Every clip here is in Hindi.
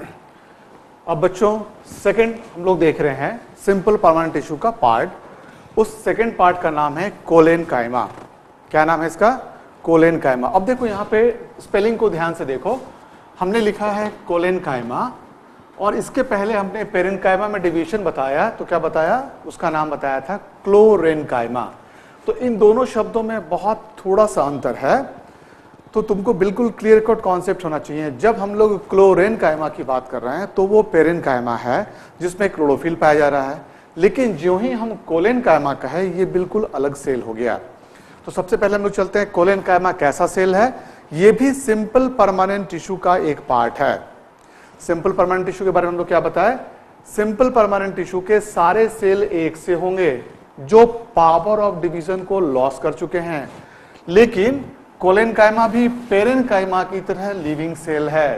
अब बच्चों सेकंड हम लोग देख रहे हैं सिंपल परमानेंट टिश्यू का पार्ट, उस सेकंड पार्ट का नाम है कोलेनकाइमा। क्या नाम है इसका? कोलेनकाइमा। अब देखो यहाँ पे स्पेलिंग को ध्यान से देखो, हमने लिखा है कोलेनकाइमा और इसके पहले हमने पेरेनकाइमा में डिवीजन बताया, तो क्या बताया? उसका नाम बताया था क्लोरेनकाइमा। तो इन दोनों शब्दों में बहुत थोड़ा सा अंतर है, तो तुमको बिल्कुल क्लियर कट कॉन्सेप्ट होना चाहिए। जब हम लोग क्लोरेनकाइमा की बात कर रहे हैं तो वो पेरेनकाइमा है जिसमें क्लोरोफिल पाया जा रहा है, लेकिन जो ही हम कोलेनकाइमा कहे ये बिल्कुल अलग सेल हो गया। तो सबसे पहले हम लोग चलते हैं कोलेनकाइमा कैसा सेल है। ये भी सिंपल परमानेंट टिश्यू का एक पार्ट है। सिंपल परमानेंट टिश्यू के बारे में हम लोग क्या बताएं? सिंपल परमानेंट टिश्यू के सारे सेल एक से होंगे जो पावर ऑफ डिवीजन को लॉस कर चुके हैं, लेकिन कोलेनकाइमा भी पेरेनकाइमा की तरह लिविंग सेल है।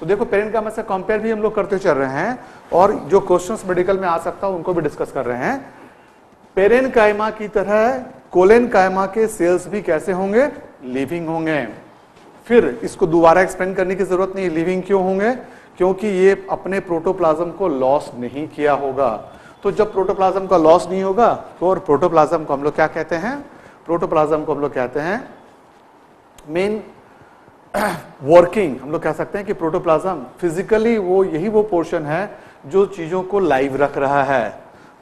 तो देखो पेरेनकाइमा से कंपेयर भी हम लोग करते चल रहे हैं और जो क्वेश्चंस मेडिकल में आ सकता है उनको भी डिस्कस कर रहे हैं। पेरेनकाइमा की तरह कोलेनकाइमा के सेल्स भी कैसे होंगे? लिविंग होंगे। फिर इसको दोबारा एक्सप्लेन करने की जरूरत नहीं, लिविंग क्यों होंगे? क्योंकि ये अपने प्रोटोप्लाज्म को लॉस नहीं किया होगा। तो जब प्रोटोप्लाज्म का लॉस नहीं होगा तो, और प्रोटोप्लाज्म को हम लोग क्या कहते हैं? प्रोटोप्लाज्म को हम लोग कहते हैं मेन वर्किंग, हम लोग कह सकते हैं कि प्रोटोप्लाज्म फिजिकली वो यही वो पोर्शन है जो चीजों को लाइव रख रहा है।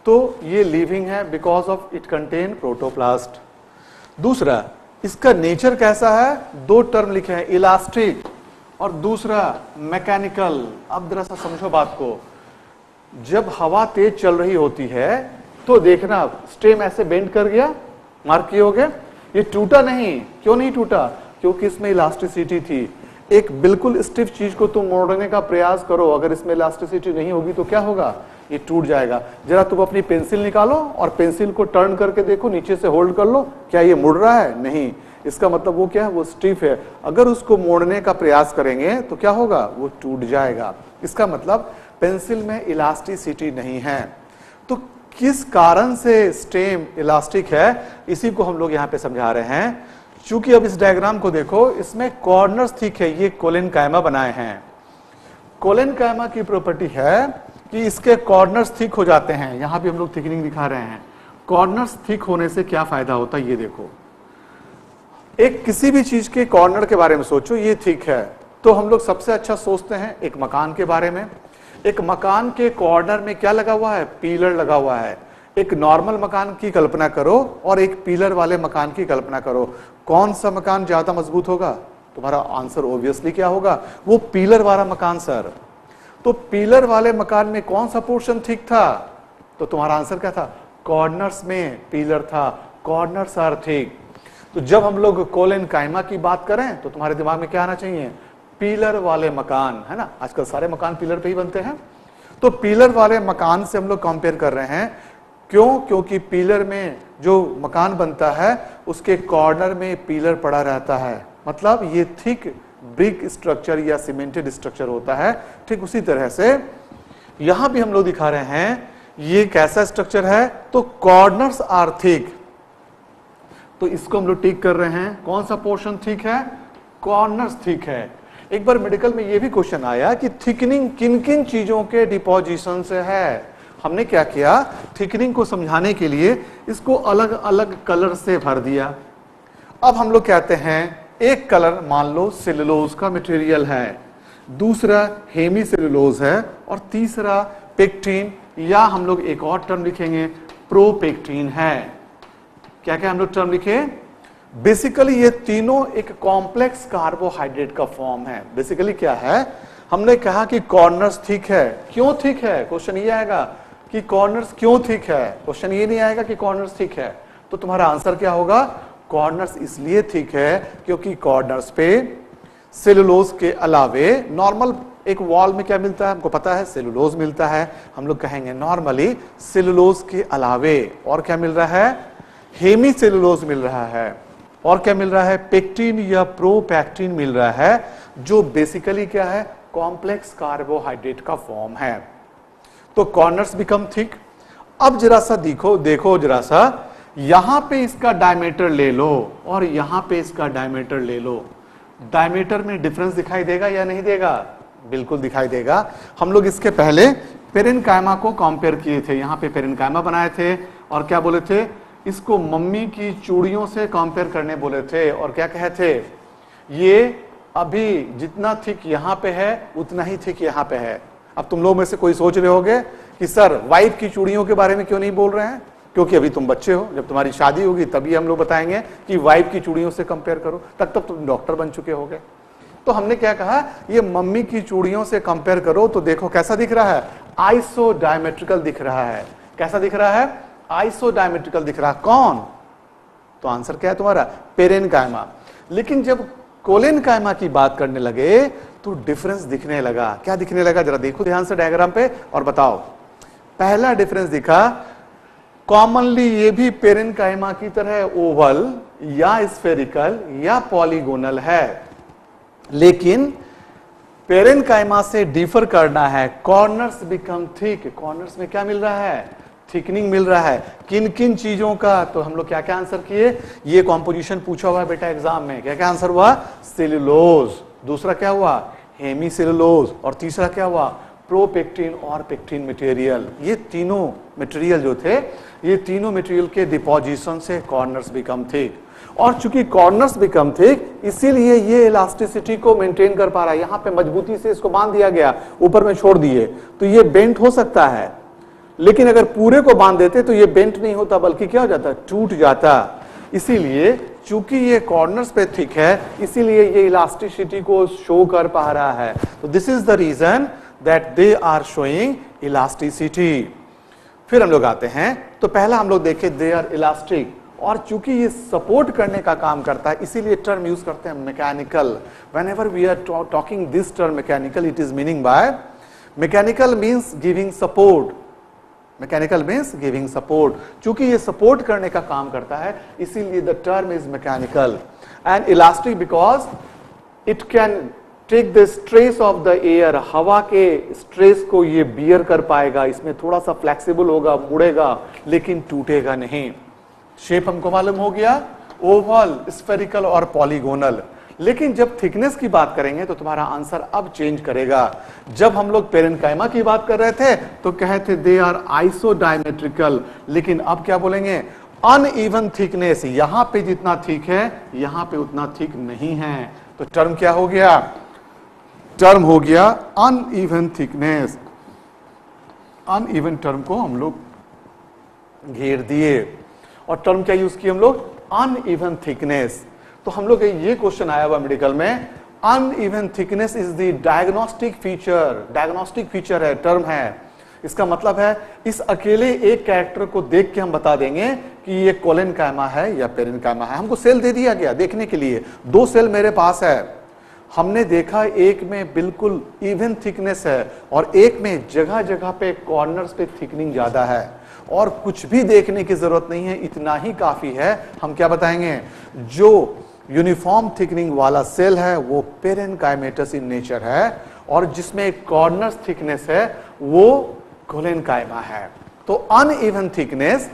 तो ये लिविंग है because of it contain protoplast. दूसरा इसका नेचर कैसा है? दो टर्म लिखे हैं, इलास्टिक और दूसरा मैकेनिकल। अब जरा सा समझो बात को, जब हवा तेज चल रही होती है तो देखना स्टेम ऐसे बेंड कर गया, मार्क किए होगे, ये टूटा नहीं। क्यों नहीं टूटा? क्योंकि इसमें इलास्टिसिटी थी। एक बिल्कुल स्टिफ चीज को तुम मोड़ने का प्रयास करो, अगर इसमें इलास्टिसिटी नहीं होगी तो क्या होगा? ये टूट जाएगा। जरा तुम अपनी पेंसिल निकालो और पेंसिल को टर्न करके देखो, नीचे से होल्ड कर लो, क्या ये मुड़ रहा है? नहीं। इसका मतलब वो क्या है? वो स्टिफ है। अगर उसको मोड़ने का प्रयास करेंगे तो क्या होगा? वो टूट जाएगा। इसका मतलब पेंसिल में इलास्टिसिटी नहीं है। तो किस कारण से स्टेम इलास्टिक है इसी को हम लोग यहाँ पे समझा रहे हैं। चूंकि अब इस डायग्राम को देखो, इसमें कॉर्नर्स ठीक है, ये कोलेनकाइमा बनाए हैं। कोलेनकाइमा की प्रॉपर्टी है कि इसके कॉर्नर्स थिक हो जाते हैं। यहाँ भी हम लोग थिकनिंग दिखा रहे हैं। कॉर्नर्स थिक होने से क्या फायदा होता है? ये देखो, एक किसी भी चीज के कॉर्नर के बारे में सोचो, ये थिक है। तो हम लोग सबसे अच्छा सोचते हैं एक मकान के बारे में। एक मकान के कॉर्नर में क्या लगा हुआ है? पिलर लगा हुआ है। एक नॉर्मल मकान की कल्पना करो और एक पिलर वाले मकान की कल्पना करो, कौन सा मकान ज्यादा मजबूत होगा? तुम्हारा आंसर ऑब्वियसली क्या होगा? वो पिलर वाला मकान सर। तो पिलर वाले मकान में कौन सा पोर्शन ठीक था? तो तुम्हारा आंसर क्या था? कॉर्नर्स में पिलर था, कॉर्नर्स आर ठीक। तो जब हम लोग कोलेनकाइमा की बात करें तो तुम्हारे दिमाग में क्या आना चाहिए? पिलर वाले मकान, है ना? आजकल सारे मकान पिलर पे ही बनते हैं। तो पिलर वाले मकान से हम लोग कंपेयर कर रहे हैं। क्यों? क्योंकि पिलर में जो मकान बनता है उसके कॉर्नर में पिलर पड़ा रहता है, मतलब ये थिक ब्रिक स्ट्रक्चर या सीमेंटेड स्ट्रक्चर होता है। ठीक उसी तरह से यहां भी हम लोग दिखा रहे हैं ये कैसा स्ट्रक्चर है, तो कॉर्नर्स आर थिक। तो इसको हम लोग ठीक कर रहे हैं, कौन सा पोर्शन ठीक है? कॉर्नर्स ठीक है। एक बार मेडिकल में ये भी क्वेश्चन आया कि थिकनिंग किन किन चीजों के डिपोजिशन से है। हमने क्या किया? थिकनिंग को समझाने के लिए इसको अलग अलग कलर से भर दिया। अब हम लोग कहते हैं एक कलर मान लो सेलुलोज का मटेरियल है, दूसरा हेमीसेलुलोज है और तीसरा पेक्टिन, या हम लोग एक और टर्म लिखेंगे प्रोपेक्टिन है। क्या क्या हम लोग टर्म लिखे? बेसिकली ये तीनों एक कॉम्प्लेक्स कार्बोहाइड्रेट का फॉर्म है। बेसिकली क्या है? हमने कहा कि कॉर्नर्स ठीक है। क्यों ठीक है? क्वेश्चन ये आएगा कि कॉर्नर्स क्यों ठीक है, क्वेश्चन ये नहीं आएगा कि कॉर्नर्स ठीक है। तो तुम्हारा आंसर क्या होगा? कॉर्नर्स इसलिए ठीक है क्योंकि कॉर्नर्स पे सेलुलोज के अलावे नॉर्मल एक वॉल में क्या मिलता है? हमको पता है सेलुलोज मिलता है। हम लोग कहेंगे नॉर्मली सेलुलोज के अलावे और क्या मिल रहा है? हेमी सेलुलोज मिल रहा है और क्या मिल रहा है? पेक्टिन या प्रोपेक्टिन मिल रहा है, जो बेसिकली क्या है? कॉम्प्लेक्स कार्बोहाइड्रेट का फॉर्म है। तो कॉर्नर्स बिकम थिक। अब जरा सा देखो जरा सा, यहां पे इसका डायमीटर ले लो और यहां पे इसका डायमीटर ले लो, डायमीटर में डिफरेंस दिखाई देगा या नहीं देगा? बिल्कुल दिखाई देगा। हम लोग इसके पहले पेरेनकाइमा को कंपेयर किए थे, यहाँ पे पेरेनकाइमा बनाए थे और क्या बोले थे, इसको मम्मी की चूड़ियों से कंपेयर करने बोले थे। और क्या कहे थे, ये अभी जितना थिक यहाँ पे है उतना ही थिक यहाँ पे है। अब तुम लोग में से कोई सोच रहे होगे कि सर वाइफ की चूड़ियों के बारे में क्यों नहीं बोल रहे हैं, क्योंकि अभी तुम बच्चे हो, जब तुम्हारी शादी होगी तभी हम लोग बताएंगे कि वाइफ की चूड़ियों से कंपेयर करो, तब तक तुम डॉक्टर बन चुके होगे। तो हमने क्या कहा, ये मम्मी की चूड़ियों से कंपेयर करो, तो देखो कैसा दिख रहा है, आइसोडायमेट्रिकल दिख रहा है। कैसा दिख रहा है, आइसोडायमेट्रिकल दिख रहा है। कौन, तो आंसर क्या है तुम्हारा, पेरेनकाइमा। लेकिन जब कोलेनकाइमा की बात करने लगे तो डिफरेंस दिखने लगा। क्या दिखने लगा, जरा देखो ध्यान से डायग्राम पे और बताओ। पहला डिफरेंस दिखा, कॉमनली ये भी पेरेनकाइमा की तरह ओवल या स्फेरिकल या पॉलीगोनल है, लेकिन पेरेनकाइमा से डिफर करना है, कॉर्नर्स बिकम थिक। कॉर्नर्स में क्या मिल रहा है, थिकनिंग मिल रहा है। किन किन चीजों का, तो हम लोग क्या क्या आंसर किए, ये कॉम्पोजिशन पूछा हुआ है बेटा एग्जाम में, क्या क्या आंसर हुआ, सेल्यूलोज, दूसरा क्या हुआ, हेमीसेल्यूलोज, और तीसरा क्या हुआ, प्रोपेक्टिन और पेक्टिन मटेरियल। ये तीनों मटेरियल जो थे, ये तीनों मटेरियल के डिपोजिशन से कॉर्नर्स बिकम थिक। और चूंकि कॉर्नर्स बिकम थिक, इसीलिए ये इलास्टिसिटी को मेंटेन कर पा रहा है। यहाँ पे मजबूती से इसको बांध दिया गया, ऊपर में छोड़ दिए तो ये बेंट हो सकता है, लेकिन अगर पूरे को बांध देते तो ये बेंट नहीं होता, बल्कि क्या हो जाता, टूट जाता। इसीलिए चूंकि ये कॉर्नर्स पे थिक है, इसीलिए ये इलास्टिसिटी को शो कर पा रहा है। तो this is the reason that they are showing elasticity. फिर हम लोग आते हैं, तो पहला हम लोग देखे दे आर इलास्टिक, और चूंकि ये सपोर्ट करने का काम करता है, इसीलिए टर्म यूज करते हैं mechanical. Whenever we are talking this term mechanical, it is meaning by mechanical means giving support. Mechanical means giving support. चूंकि ये सपोर्ट करने का काम करता है, इसीलिए the term is mechanical. And elastic because it can take the stress of the air, हवा के स्ट्रेस को ये बियर कर पाएगा। इसमें थोड़ा सा फ्लेक्सिबल होगा, मुड़ेगा, लेकिन टूटेगा नहीं। शेप हमको मालूम हो गया, ओवल, स्फेरिकल और पॉलीगोनल। लेकिन जब थिकनेस की बात करेंगे तो तुम्हारा आंसर अब चेंज करेगा। जब हम लोग पेरेनकाइमा की बात कर रहे थे तो कहे थे दे आर आइसोडायमेट्रिकल, लेकिन अब क्या बोलेंगे, अनइवन थिकनेस। यहाँ पे जितना थिक है यहाँ पे उतना थिक नहीं है। तो टर्म क्या हो गया, टर्म हो गया अनइवन थिकनेस। अनइवन टर्म को हम लोग घेर दिए और टर्म क्या यूज किए हम लोग, अनइवन थिकनेस। तो हम लोग ये क्वेश्चन आया हुआ मेडिकल में, uneven thickness is the diagnostic feature. Diagnostic feature है, टर्म है। इसका मतलब है इस अकेले एक कैरेक्टर को देख के हम बता देंगे कि ये कोलेनकाइमा है या पेरेनकाइमा है। हमको सेल दे दिया गया देखने के लिए, दो सेल मेरे पास है, हमने देखा एक में बिल्कुल इवन थिकनेस है और एक में जगह जगह पे कॉर्नर्स पे थिकनिंग ज्यादा है, और कुछ भी देखने की जरूरत नहीं है, इतना ही काफी है। हम क्या बताएंगे, जो यूनिफॉर्म थिकनिंग वाला सेल है वो पेरेनकाइमेटस इन नेचर है, और जिसमें कॉर्नर्स थिकनेस है वो कोलेनकाइमा है। तो अनइवन थिकनेस,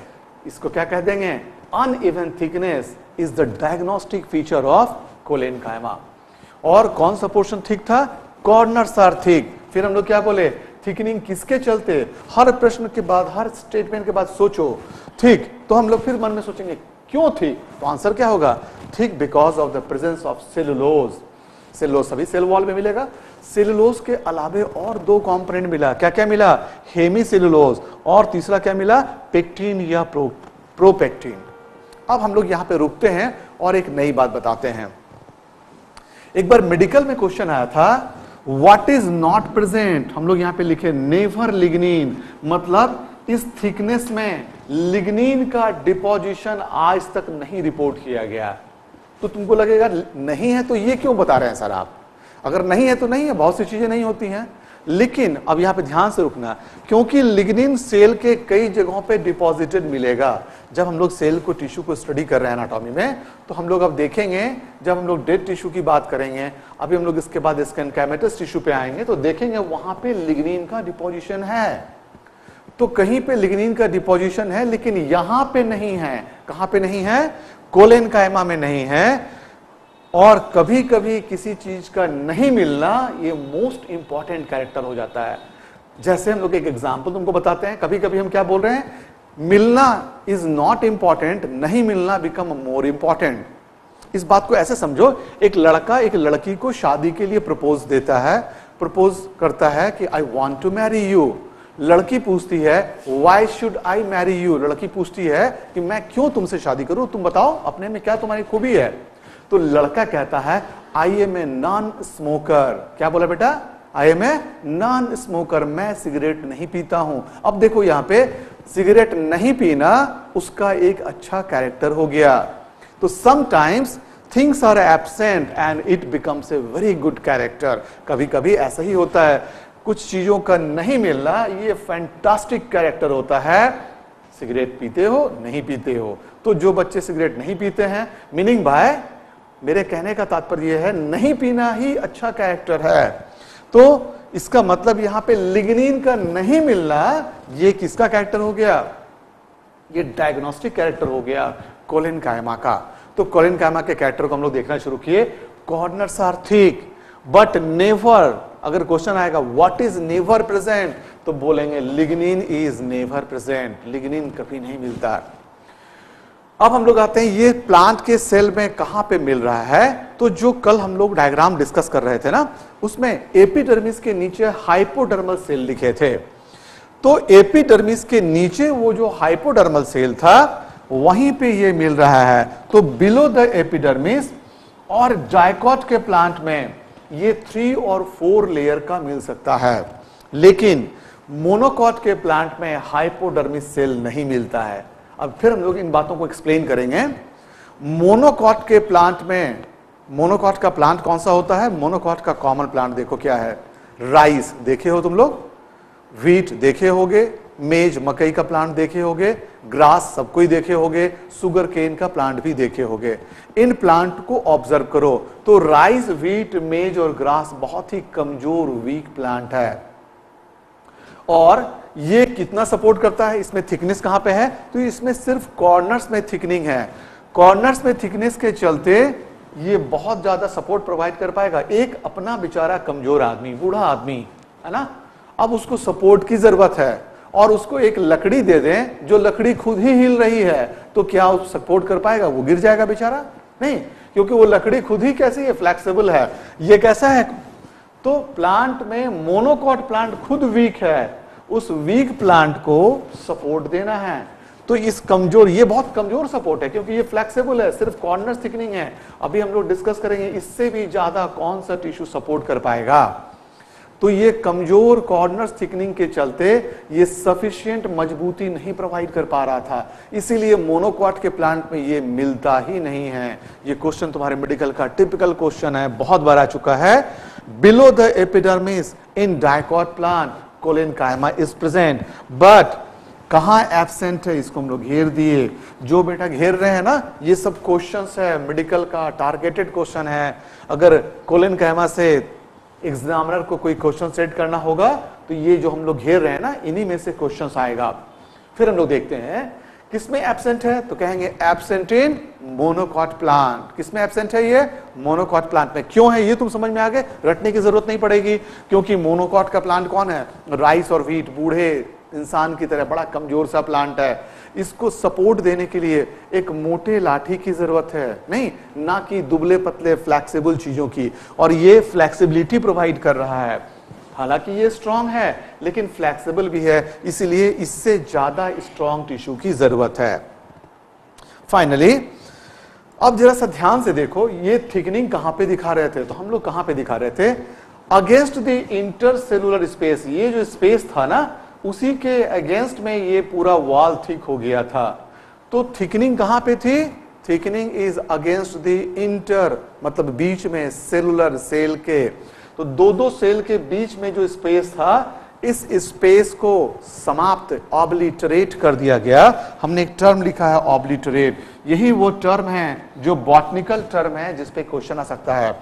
इसको क्या कह देंगे, uneven thickness is the diagnostic feature of collenchyma. और कौन सा पोर्शन थिक था, कॉर्नर्स आर थिक। फिर हम लोग क्या बोले, थिकनिंग किसके चलते, हर प्रश्न के बाद, हर स्टेटमेंट के बाद सोचो थिक। तो हम लोग फिर मन में सोचेंगे क्यों थिक, तो आंसर क्या होगा, thick because of the presence of cellulose. Cellulose सभी सेल वॉल में मिलेगा। सेलुलोज के अलावे और दो कॉम्पोनेंट मिला, क्या क्या मिला, हेमीसेलुलोज और तीसरा क्या मिला, पेक्टिन या प्रोपेक्टिन। अब हम लोग यहाँ पे रुकते हैं और एक नई बात बताते हैं। एक बार मेडिकल में क्वेश्चन आया था, व्हाट इज नॉट प्रेजेंट। हम लोग यहाँ पे लिखे नेवर लिग्निन, मतलब इस थिकनेस में लिग्निन का डिपोजिशन आज तक नहीं रिपोर्ट किया गया। तो तुमको लगेगा नहीं है तो ये क्यों बता रहे हैं सर आप, अगर नहीं है तो नहीं है, बहुत सी चीजें नहीं होती हैं। लेकिन अब यहाँ पे ध्यान से रुकना, क्योंकि लिग्निन सेल के कई जगहों पे डिपॉजिटेड मिलेगा। जब हम लोग सेल को, टिश्यू को स्टडी कर रहे हैं एनाटॉमी में, तो हम लोग अब देखेंगे, जब हम लोग डेड टिश्यू की बात करेंगे, अभी हम लोग इसके बाद स्कलेरेनकाइमेटस टिश्यू पे आएंगे, तो देखेंगे वहां पे लिग्निन का डिपोजिशन है। तो कहीं पे लिग्निन का डिपोजिशन है लेकिन यहाँ पे नहीं है। कहाँ पे नहीं है, कोलेनकाइमा में नहीं है, और कभी कभी किसी चीज का नहीं मिलना ये मोस्ट इंपॉर्टेंट कैरेक्टर हो जाता है। जैसे हम लोग एक एग्जाम्पल तुमको बताते हैं, कभी कभी हम क्या बोल रहे हैं, मिलना इज नॉट इम्पॉर्टेंट, नहीं मिलना बिकम मोर इम्पॉर्टेंट। इस बात को ऐसे समझो, एक लड़का एक लड़की को शादी के लिए प्रपोज देता है, प्रपोज करता है कि I want to marry you. लड़की पूछती है why should I marry you, लड़की पूछती है कि मैं क्यों तुमसे शादी करूं, तुम बताओ अपने में क्या तुम्हारी खूबी है। तो लड़का कहता है I am a non smoker. क्या बोला बेटा? I am a non smoker, मैं सिगरेट नहीं पीता हूं। अब देखो यहां पे सिगरेट नहीं पीना उसका एक अच्छा कैरेक्टर हो गया। तो sometimes things are absent and it becomes a very good character. कभी कभी ऐसा ही होता है, कुछ चीजों का नहीं मिलना ये फैंटास्टिक कैरेक्टर होता है। सिगरेट पीते हो नहीं पीते हो, तो जो बच्चे सिगरेट नहीं पीते हैं, मीनिंग भाई मेरे कहने का तात्पर्य यह है नहीं पीना ही अच्छा कैरेक्टर है। तो इसका मतलब यहां पे लिग्निन का नहीं मिलना ये किसका कैरेक्टर हो गया? ये डायग्नोस्टिक कैरेक्टर हो गया कोलेनकाइमा का। तो कोलेनकाइमा के कैरेक्टर को हम लोग देखना शुरू किए। Corners are thick but never, अगर क्वेश्चन आएगा व्हाट इज नेवर प्रेजेंट, तो बोलेंगे lignin is never present, lignin कभी नहीं मिलता। अब हम लोग आते हैं ये प्लांट के सेल में कहां पे मिल रहा है। तो जो कल हम लोग डायग्राम डिस्कस कर रहे थे ना, उसमें एपिडर्मिस के नीचे हाइपोडर्मल सेल लिखे थे। तो एपिडर्मिस के नीचे वो जो हाइपोडर्मल सेल था वहीं पे ये मिल रहा है। तो बिलो द एपिडर्मिस और जायकोट के प्लांट में ये 3 और 4 लेयर का मिल सकता है, लेकिन मोनोकॉट के प्लांट में हाइपोडर्मिस सेल नहीं मिलता है। अब फिर हम लोग इन बातों को एक्सप्लेन करेंगे। मोनोकॉट के प्लांट में, मोनोकॉट का प्लांट कौन सा होता है? मोनोकॉट का कॉमन प्लांट देखो क्या है, राइस देखे हो तुम लोग, व्हीट देखे होगे, मेज मकई का प्लांट देखे होगे, ग्रास सबको ही देखे होगे, सुगर केन का प्लांट भी देखे होगे। इन प्लांट को ऑब्जर्व करो तो राइस, व्हीट, मेज और ग्रास बहुत ही कमजोर वीक प्लांट है। और ये कितना सपोर्ट करता है, इसमें थिकनेस कहां पे है? तो इसमें सिर्फ कॉर्नर्स में थिकनिंग है। कॉर्नर्स में थिकनेस के चलते ये बहुत ज्यादा सपोर्ट प्रोवाइड कर पाएगा। एक अपना बेचारा कमजोर आदमी, बूढ़ा आदमी है ना, अब उसको सपोर्ट की जरूरत है और उसको एक लकड़ी दे दें जो लकड़ी खुद ही हिल रही है, तो क्या वो सपोर्ट कर पाएगा? वो गिर जाएगा बेचारा? नहीं, क्योंकि वो लकड़ी खुद ही कैसी है, फ्लेक्सिबल है। ये कैसा है? तो प्लांट में मोनोकॉट प्लांट खुद वीक है, उस वीक प्लांट को सपोर्ट देना है। तो इस कमजोर, ये बहुत कमजोर सपोर्ट है क्योंकि ये फ्लेक्सिबल है, सिर्फ कॉर्नर्स थिकनिंग है। अभी हम लोग डिस्कस करेंगे इससे भी ज्यादा कौन सा टिश्यू सपोर्ट कर पाएगा। तो ये कमजोर कॉर्नर्स थिकनिंग के चलते ये सफिशिएंट मजबूती नहीं प्रोवाइड कर पा रहा था, इसीलिए मोनोकॉट के प्लांट में ये मिलता ही नहीं है। ये क्वेश्चन तुम्हारे मेडिकल का टिपिकल क्वेश्चन है, बहुत बार आ चुका है। Below the epidermis in dicot plant collenchyma is present, but कहां एब्सेंट है इसको हम लोग घेर दिए। जो बेटा घेर रहे हैं ना, ये सब क्वेश्चंस है मेडिकल का, टारगेटेड क्वेश्चन है। अगर कोलेनकाइमा से एग्जामिनर को कोई क्वेश्चन सेट करना होगा तो ये जो हम लोग घेर रहे हैं ना, इन्हीं में से क्वेश्चंस आएगा। फिर हम लोग देखते हैं किसमें एब्सेंट है, तो कहेंगे एब्सेंट इन मोनोकॉट प्लांट। किसमें एब्सेंट है ये? मोनोकॉट प्लांट में। क्यों है ये तुम समझ में आ गए, रटने की जरूरत नहीं पड़ेगी, क्योंकि मोनोकॉट का प्लांट कौन है? राइस और व्हीट, बूढ़े इंसान की तरह बड़ा कमजोर सा प्लांट है। इसको सपोर्ट देने के लिए एक मोटे लाठी की जरूरत है, नहीं ना कि दुबले पतले फ्लैक्सिबल चीजों की। और ये फ्लैक्सिबिलिटी प्रोवाइड कर रहा है, हालांकि ये स्ट्रांग है लेकिन फ्लैक्सिबल भी है, इसीलिए इससे ज्यादा स्ट्रांग टिश्यू की जरूरत है। फाइनली अब जरा सा ध्यान से देखो, ये थिकनिंग कहां पे दिखा रहे थे? तो हम लोग कहां पे दिखा रहे थे? Against the intercellular space. ये जो स्पेस था ना, उसी के अगेंस्ट में ये पूरा वॉल थिक हो गया था। तो थिकनिंग कहां पे थी? Thickening is against the inter, मतलब बीच में सेलुलर, सेल के। तो दो दो सेल के बीच में जो स्पेस था, इस स्पेस को समाप्त, ऑब्लिटरेट कर दिया गया। हमने एक टर्म लिखा है ऑब्लिटरेट, यही वो टर्म है जो बॉटनिकल टर्म है जिस पे क्वेश्चन आ सकता है।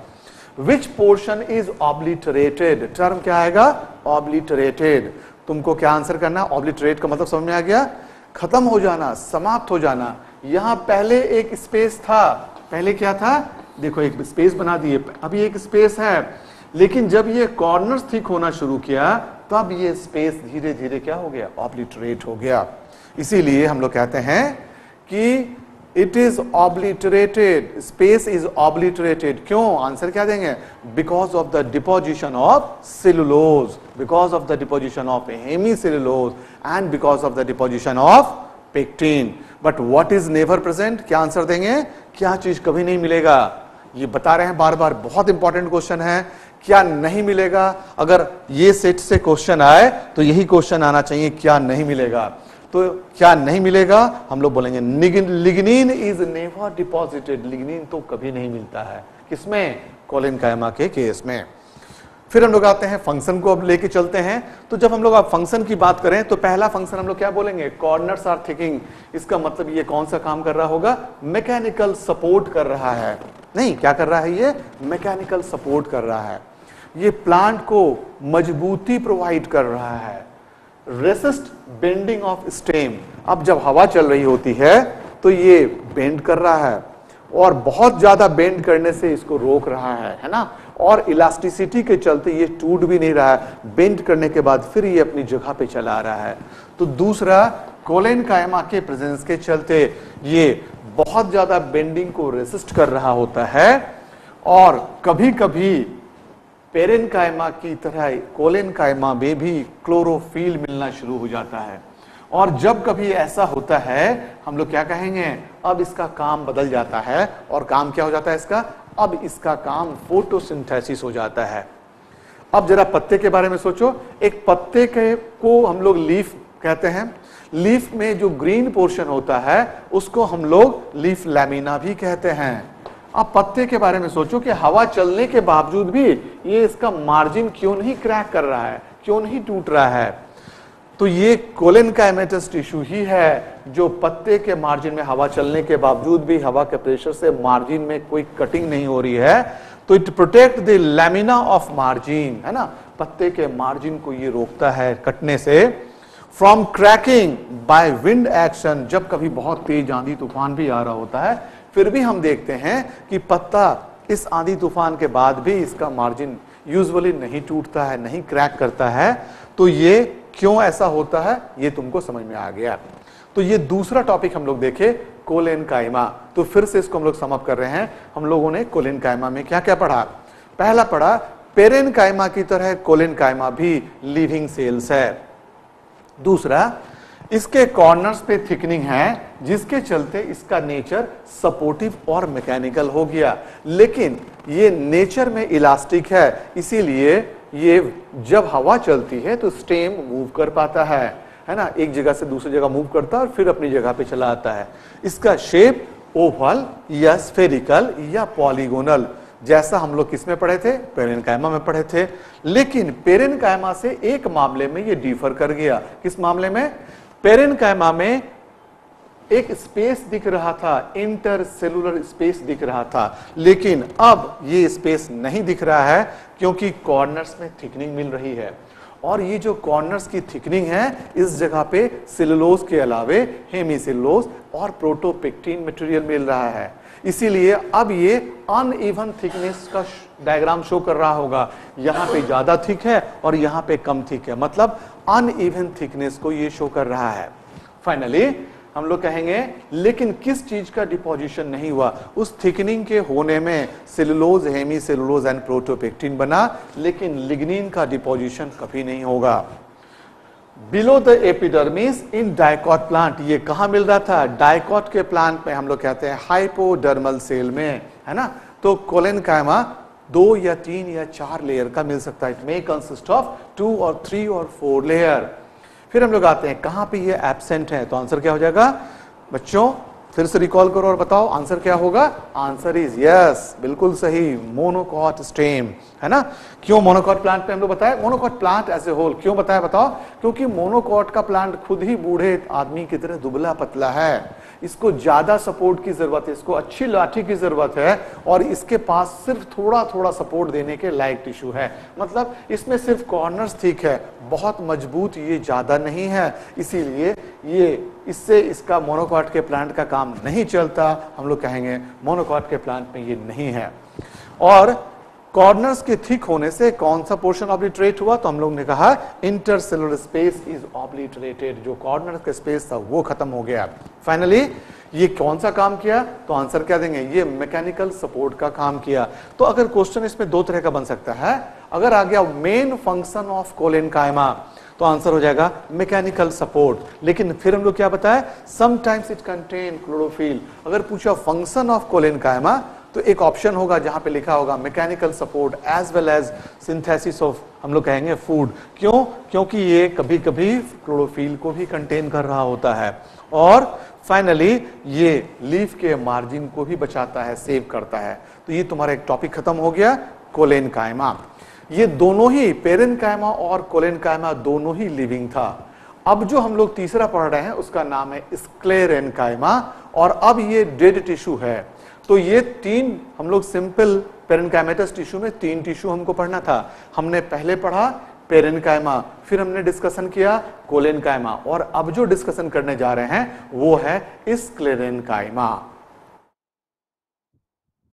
Which portion is obliterated, term क्या आएगा? ऑब्लिटरेटेड। तुमको क्या आंसर करना है? ऑब्लिटरेट का मतलब समझ में आ गया, खत्म हो जाना, समाप्त हो जाना। यहां पहले एक स्पेस था, पहले क्या था? देखो एक स्पेस बना दिए, अभी एक स्पेस है, लेकिन जब ये कॉर्नर्स थिक होना शुरू किया तो अब ये स्पेस धीरे धीरे क्या हो गया, ऑब्लिटरेट हो गया। इसीलिए हम लोग कहते हैं कि it is obliterated, space is obliterated. क्यों? आंसर क्या देंगे? Because of the deposition of cellulose, because of the deposition of hemicellulose and because of the deposition of pectin. But what is never present, क्या आंसर देंगे? क्या चीज कभी नहीं मिलेगा? ये बता रहे हैं बार बार, बहुत इंपॉर्टेंट क्वेश्चन है। क्या नहीं मिलेगा? अगर ये सेट से क्वेश्चन आए तो यही क्वेश्चन आना चाहिए, क्या नहीं मिलेगा। तो क्या नहीं मिलेगा, हम लोग बोलेंगे lignin is never deposited. Lignin तो कभी नहीं मिलता है, किसमें? कोलेनकाइमा के केस में। फिर हम लोग आते हैं फंक्शन को, अब लेके चलते हैं। तो जब हम लोग आप फंक्शन की बात करें तो पहला फंक्शन हम लोग क्या बोलेंगे? Corners are thickening. इसका मतलब ये कौन सा काम कर रहा होगा? मैकेनिकल सपोर्ट कर रहा है। नहीं, क्या कर रहा है? ये मैकेनिकल सपोर्ट कर रहा है। ये प्लांट को मजबूती प्रोवाइड कर रहा है, रेसिस्ट बेंडिंग ऑफ स्टेम। अब जब हवा चल रही होती है तो ये बेंड कर रहा है और बहुत ज्यादा बेंड करने से इसको रोक रहा है ना, और इलास्टिसिटी के चलते ये टूट भी नहीं रहा है, बेंड करने के बाद फिर ये अपनी जगह पे चला रहा है। तो दूसरा, कोलेनकाइमा के प्रेजेंस के चलते ये बहुत ज्यादा बेंडिंग को रेसिस्ट कर रहा होता है, और कभी कभी पेरेनकाइमा की तरह कोलेनकाइमा में भी क्लोरोफिल मिलना शुरू हो जाता है। और जब कभी ऐसा होता है हम लोग क्या कहेंगे, अब इसका काम बदल जाता है। और काम क्या हो जाता है इसका? अब इसका काम फोटोसिंथेसिस हो जाता है। अब जरा पत्ते के बारे में सोचो। एक पत्ते के को हम लोग लीफ कहते हैं। लीफ में जो ग्रीन पोर्शन होता है उसको हम लोग लीफ लैमिना भी कहते हैं। अब पत्ते के बारे में सोचो कि हवा चलने के बावजूद भी ये इसका मार्जिन क्यों नहीं क्रैक कर रहा है, क्यों नहीं टूट रहा है? तो ये कोलेनकाइमेटस टिश्यू ही है जो पत्ते के मार्जिन में हवा चलने के बावजूद भी हवा के प्रेशर से मार्जिन में कोई कटिंग नहीं हो रही है। तो it protect the lamina of margin, है ना, पत्ते के मार्जिन को ये रोकता है कटने से, from cracking by wind action. जब कभी बहुत तेज आंधी तूफान भी आ रहा होता है फिर भी हम देखते हैं कि पत्ता इस आंधी तूफान के बाद भी इसका मार्जिन यूजुअली नहीं टूटता है, नहीं क्रैक करता है। तो ये क्यों ऐसा होता है ये तुमको समझ में आ गया। तो ये दूसरा टॉपिक हम लोग देखे, कोलेनकाइमा। तो फिर से इसको हम लोग समाप्त कर रहे हैं। हम लोगों ने कोलेनकाइमा में क्या क्या पढ़ा? पहला पढ़ा पेरेनकाइमा की तरह कोलेनकाइमा भी लिविंग सेल्स है। दूसरा, इसके कॉर्नर्स पे थिकनिंग है जिसके चलते इसका नेचर सपोर्टिव और मैकेनिकल हो गया, लेकिन ये नेचर में इलास्टिक है, इसीलिए ये जब हवा चलती है तो स्टेम मूव कर पाता है ना, एक जगह से दूसरी जगह मूव करता है और फिर अपनी जगह पे चला आता है। इसका शेप ओवल या स्फेरिकल या पॉलीगोनल, जैसा हम लोग किस में पढ़े थे? पेरेनकाइमा में पढ़े थे। लेकिन पेरेनकाइमा से एक मामले में ये डिफर कर गया। किस मामले में? पेरेनकाइमा में एक स्पेस दिख रहा था, इंटरसेलुलर स्पेस दिख रहा था, लेकिन अब ये स्पेस नहीं दिख रहा है क्योंकि कॉर्नर्स में थिकनिंग मिल रही है। और ये जो कॉर्नर्स की थिकनिंग है इस जगह पे सेलुलोज के अलावे हेमीसेलुलोज और प्रोटोपेक्टिन मटेरियल मिल रहा है, इसीलिए अब ये अनइवन थिकनेस का डायग्राम शो कर रहा होगा। यहाँ पे ज्यादा थिक है और यहाँ पे कम थिक है, मतलब अनइवन थिकनेस को ये शो कर रहा है। फाइनली हम लोग कहेंगे लेकिन किस चीज का डिपोजिशन नहीं हुआ? उस थिकनिंग के होने में सेलुलोज, हेमीसेलुलोज एंड प्रोटोपेक्टिन बना, लेकिन लिग्निन का डिपोजिशन कभी नहीं होगा। Below the epidermis in dicot plant, ये कहाँ मिल रहा था? डायकॉट के प्लांट में हम लोग कहते हैं हाइपोडर्मल सेल में, है ना। तो कोलेनकाइमा 2 या 3 या 4 लेयर का मिल सकता है। इट मे कंसिस्ट ऑफ 2 और 3 और 4 लेयर। फिर हम लोग आते हैं कहाँ पे ये एब्सेंट है, तो आंसर क्या हो जाएगा बच्चों? फिर से रिकॉल करो और बताओ आंसर क्या होगा। आंसर इज यस, बिल्कुल सही, मोनोकॉट स्टेम, है ना। क्यों मोनोकॉट प्लांट पे हम लोग बताए? Monocot plant as a whole क्यों बताया बताओ? क्योंकि मोनोकॉट का प्लांट खुद ही बूढ़े आदमी की तरह दुबला पतला है, इसको ज्यादा सपोर्ट की जरूरत है, इसको अच्छी लाठी की जरूरत है, और इसके पास सिर्फ थोड़ा थोड़ा सपोर्ट देने के लायक टिश्यू है। मतलब इसमें सिर्फ कॉर्नर्स ठीक है, बहुत मजबूत ये ज्यादा नहीं है, इसीलिए ये इससे इसका मोनोकॉट के प्लांट का काम नहीं चलता, हम लोग कहेंगे मोनोकॉट के प्लांट में ये नहीं है। और कॉर्नर्स के थिक होने से कौन सा पोर्शन ऑब्लिटरेट हुआ, तो हम लोग ने कहा इंटरसेलुलर स्पेस इज ऑब्लिटरेटेड, जो कॉर्नर्स का स्पेस था वो खत्म हो गया। फाइनली ये कौन सा काम किया, तो आंसर क्या देंगे, ये मैकेनिकल सपोर्ट का काम किया। तो अगर क्वेश्चन इसमें दो तरह का बन सकता है, अगर आ गया मेन फंक्शन ऑफ कोलेनकाइमा तो आंसर हो जाएगा मैकेनिकल सपोर्ट, लेकिन फिर हम लोग क्या बताए, समटाइम्स इट कंटेन क्लोरोफिल। अगर पूछा फंक्शन ऑफ कोलेनकाइमा तो एक ऑप्शन होगा जहां पे लिखा होगा mechanical support as well as synthesis of, हम लोग कहेंगे फूड। क्यों? क्योंकि ये कभी कभी क्लोरोफिल को भी कंटेन कर रहा होता है, और फाइनली ये लीफ के मार्जिन को भी बचाता है, सेव करता है। तो ये तुम्हारा एक टॉपिक खत्म हो गया कोलेनकाइमा। ये दोनों ही पेरेनकाइमा और कोलेनकाइमा दोनों ही लिविंग था। अब जो हम लोग तीसरा पढ़ रहे हैं उसका नाम है स्क्लेरेनकाइमा, और अब ये डेड टिश्यू है। तो ये तीन हम लोग सिंपल पेरेनकाइमेटस टिश्यू में तीन टिश्यू हमको पढ़ना था। हमने पहले पढ़ा पेरेनकाइमा, फिर हमने डिस्कशन किया कोलेनकाइमा, और अब जो डिस्कशन करने जा रहे हैं वो है स्क्लेरेनकाइमा।